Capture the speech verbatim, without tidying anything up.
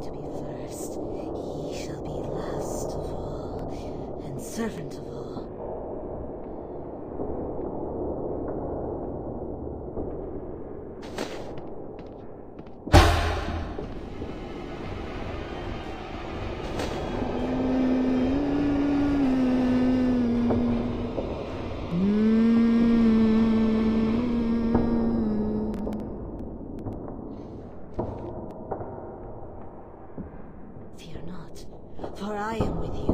wants to be first, he shall be last of all, and servant of all. For I am with you.